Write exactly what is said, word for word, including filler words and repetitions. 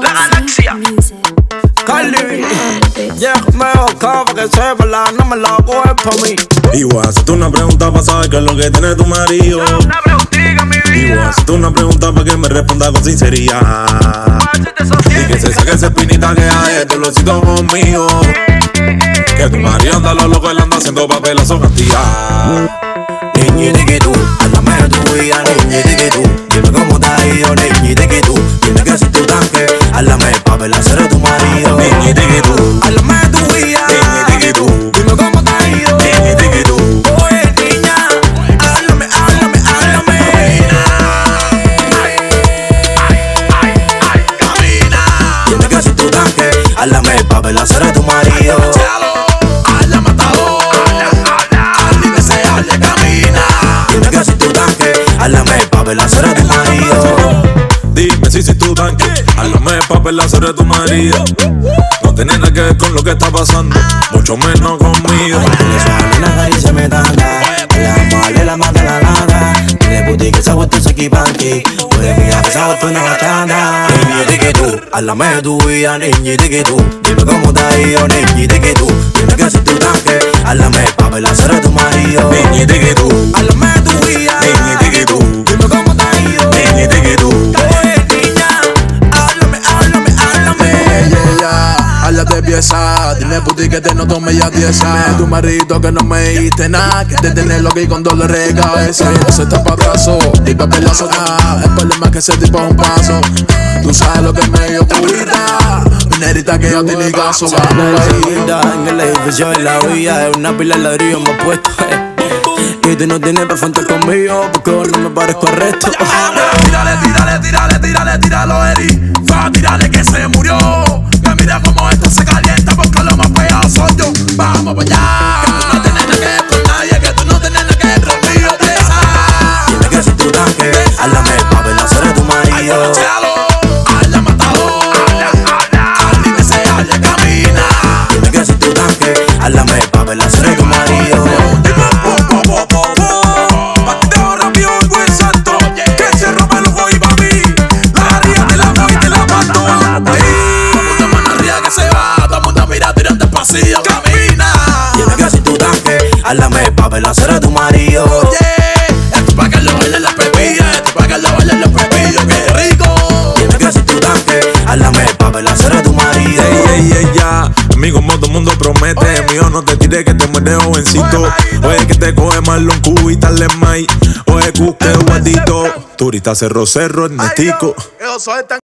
la galaxia. Cali, déjame acá para que sepa la no me la hago es pa' mí. Igual si tú una pregunta pa' saber que es lo que tiene tu marido. Una preguntita, mi vida. Igual si tú una pregunta pa' que me responda con sinceridad. Y que se saque esa espinita que hay, el dolorcito conmigo. Que tu marido anda lo loco, él anda haciendo papelazo cantidad. Niñita que tú, háblame de tu vida, niñita que tú. Dime cómo te ha ido, niñita que tú. Dime que soy tu tanque, háblame de papelazo de tu marido. Niñita que tú, háblame de tu vida, niñita que tú. Dime cómo te ha ido, niñita que tú. Oye niña, háblame, háblame, háblame. Ay, ay, ay, ay, camina. Dime que soy tu tanque, háblame de papelazo de tu marido. Dime si soy tu tanque, háblame papelazo de tu marido. No tiene nada que ver con lo que está pasando, mucho menos conmigo. Dile suave la raíz y se me tanga, la mala la mata la nada. Dile puti que esa vuelta es aquí panqui, puede que ya esa vuelta no es tanda. Niñita que tú, háblame de tu vida, niñita que tú. Dime cómo te ha ido, niñita que tú. Dime que soy tu tanque, háblame papelazo de tu marido. Niñita que tú, háblame de tu vida, niñita que tú. Dime cómo te ha ido, niñita que tú. Háblate pieza, dile puti que te noto media pieza. Dime tu marido que no me diste nada, que te tenés loco y con dolor de cabeza. Eso está pa' atraso, ni papelazo nada. El problema es que ese tipo es un paso. Tú sabes lo que me dio curita, minerita que yo tenía caso. En el edificio de la vía, es una pila de ladrillo me ha puesto. Y tú no tienes pa' afrontar conmigo, porque no me parezco al resto. Tírale, tírale, tírale, tírale, tíralo, Eri. Va, tírale que se murió. Mira cómo esto se calienta porque lo más pegado soy yo. Vamos para allá. Que tú no tenés nada que ver con nadie, que tú no tenés nada que ver conmigo. Dime que soy tu tanque, háblame papelazo de tu marido. Habla matador, habla, dime se habla camina. Dime que soy tu tanque, háblame papelazo de tu marido. Háblame papelazo de tu marido. Yeah, esto pa' que lo bailen las pepillas, esto pa' que lo bailen los pepillos, qué rico. Dime que soy tu tanque, háblame papelazo de tu marido. Ey, ey, ey, ya, amigo, como todo mundo promete. Oye, mío, no te tires que te mueres jovencito. Oye, que te coge mal un cubo y tal es mai. Oye, cuque guardito. Turista cerro, cerro, Ernestico. Yo soy tan